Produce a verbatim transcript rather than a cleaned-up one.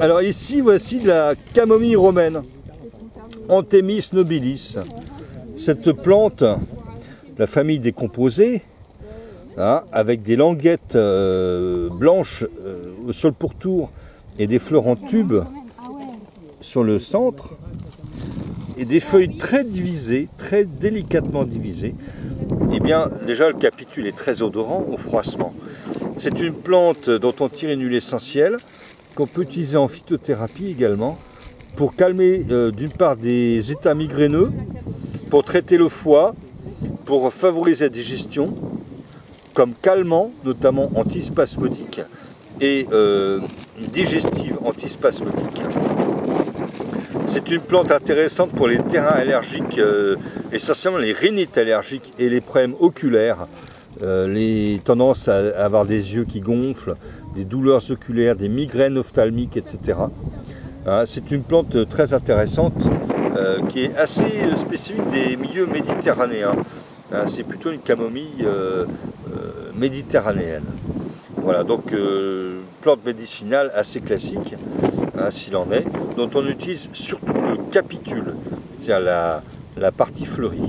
Alors ici, voici la camomille romaine, Anthemis nobilis. Cette plante, la famille des composés, hein, avec des languettes euh, blanches euh, sur le pourtour et des fleurs en tube sur le centre, et des feuilles très divisées, très délicatement divisées. Eh bien, déjà le capitule est très odorant au froissement. C'est une plante dont on tire une huile essentielle, qu'on peut utiliser en phytothérapie également, pour calmer euh, d'une part des états migraineux, pour traiter le foie, pour favoriser la digestion, comme calmant, notamment antispasmodique, et euh, digestive antispasmodique. C'est une plante intéressante pour les terrains allergiques, euh, essentiellement les rhinites allergiques et les problèmes oculaires, euh, les tendances à avoir des yeux qui gonflent, des douleurs oculaires, des migraines ophtalmiques, et cetera. Hein, c'est une plante très intéressante euh, qui est assez spécifique des milieux méditerranéens. Hein, c'est plutôt une camomille euh, euh, méditerranéenne. Voilà, donc euh, plante médicinale assez classique. Hein, s'il en est, dont on utilise surtout le capitule, c'est-à-dire la, la partie fleurie.